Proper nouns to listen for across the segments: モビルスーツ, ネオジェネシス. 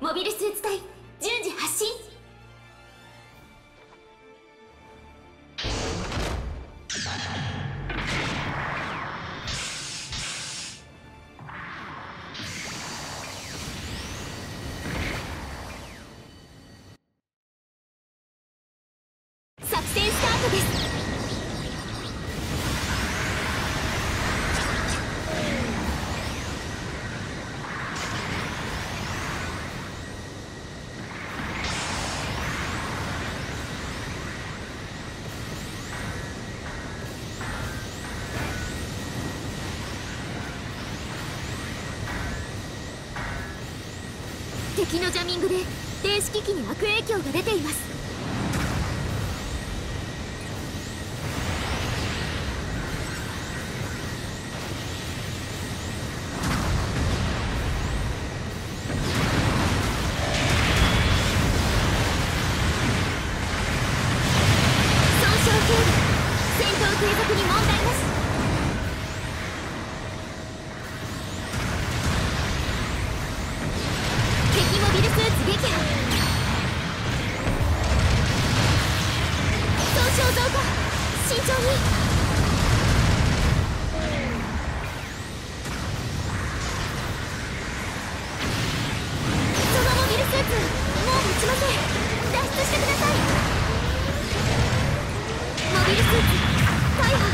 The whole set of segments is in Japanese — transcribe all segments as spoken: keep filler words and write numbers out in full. モビルスーツ隊順次発進。作戦スタートです。敵のジャミングで電子機器に悪影響が出ています。損傷軽度、戦闘継続に問題なし。慎重に。そのモビルスーツ、もう持ちません。脱出してください。モビルスーツ大破。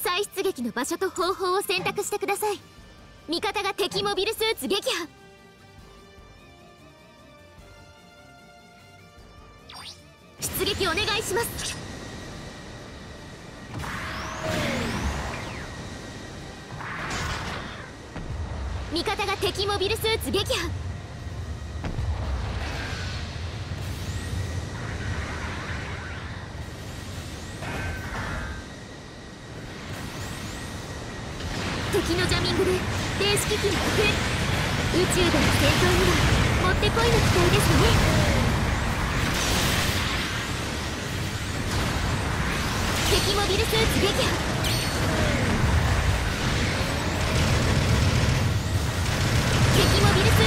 再出撃の場所と方法を選択してください。味方が敵モビルスーツ撃破。出撃お願いします。味方が敵モビルスーツ撃破。敵のジャミングで電子機器に爆撃。宇宙での戦闘にはもってこいの機体ですね。敵モビルスーツ撃破。敵モビルスーツ撃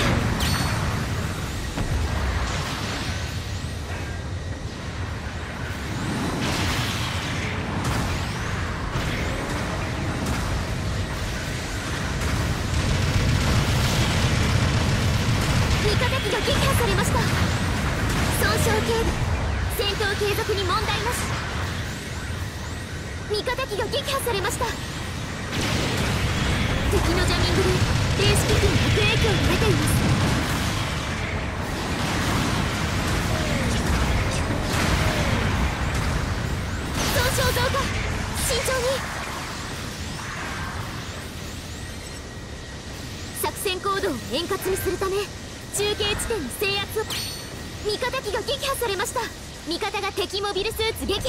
破。撃破されました。損傷軽度、戦闘継続に問題なし。味方機が撃破されました。敵のジャミングで電子機器に悪影響が出ています。損傷増加、慎重に。作戦行動を円滑にするため中継地点の制圧を。味方機が撃破されました。味方が敵モビルスーツ撃破。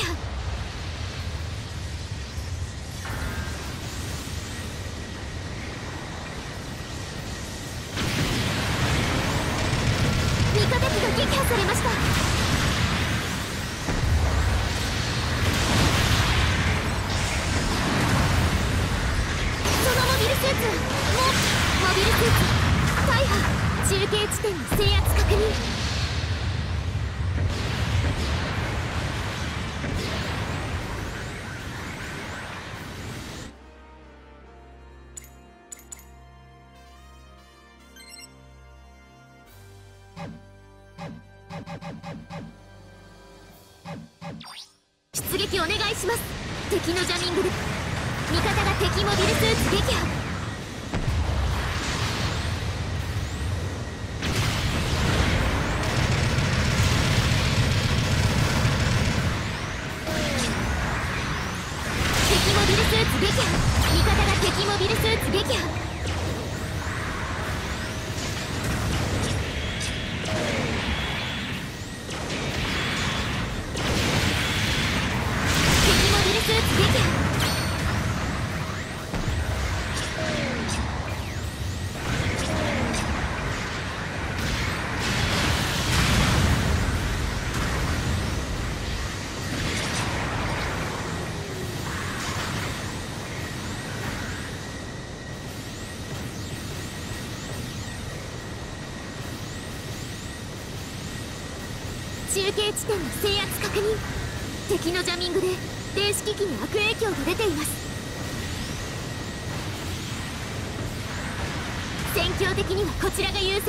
味方機が撃破されました。そのモビルスーツ、もモビルスーツ大破。中継地点の制圧確認。出撃お願いします。敵のジャミングで味方が敵モビルスーツ撃破。モビルスーツ撃破。味方が敵モビルスーツ撃破。敵モビルスーツ撃破。集計地点の制圧確認。敵のジャミングで電子機器に悪影響が出ています。戦況的にはこちらが優勢です。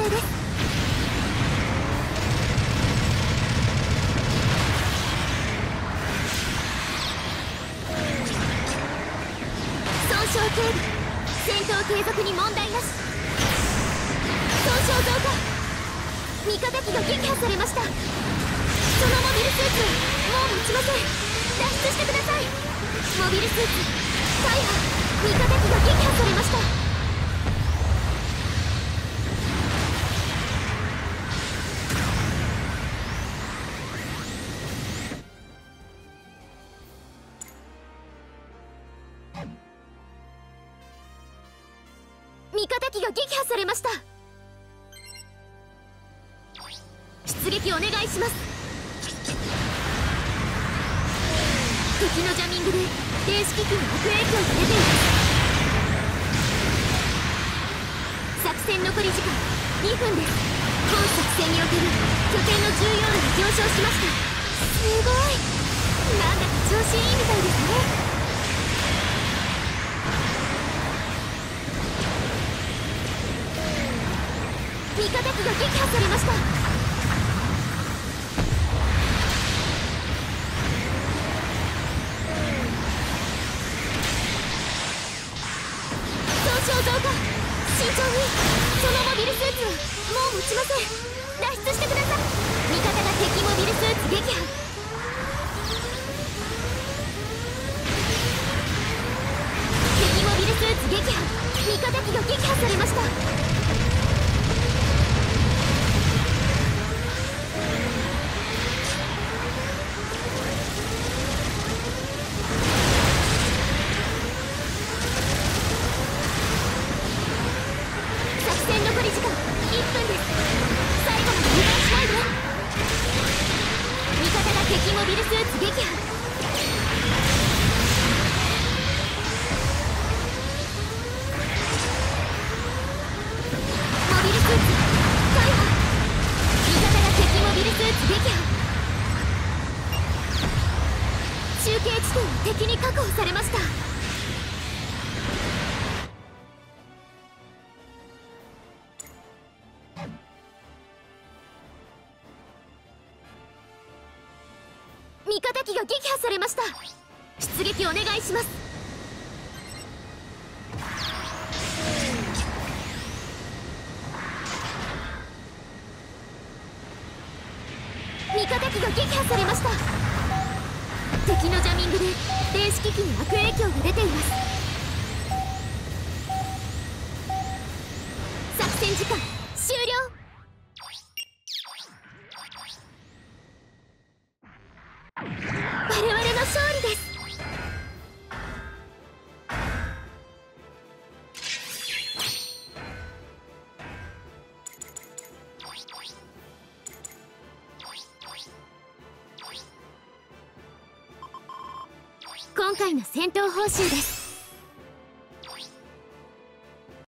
警備戦闘継続に問題なし。損傷増加。味方機が撃破されました。そのモビルスーツもう持ちません。脱出してください。モビルスーツ大破。味方機が撃破されました。味方機が撃破されました。出撃お願いします。敵のジャミングで電子機器に悪影響が出ています。作戦残り時間にふんです。本作戦における拠点の重要度が上昇しました。すごい。なんだか調子いいみたいですね。味方機が撃破されました。損傷増加。慎重に。そのモビルスーツはもう持ちません。脱出してください。味方が敵モビルスーツ撃破。敵モビルスーツ撃破。味方機が撃破されました。敵に確保されました。味方機が撃破されました。出撃お願いします。味方機が撃破されました。敵のジャミングで電子機器に悪影響が出ています。作戦時間終了。我々の勝利です。今回の戦闘報酬です。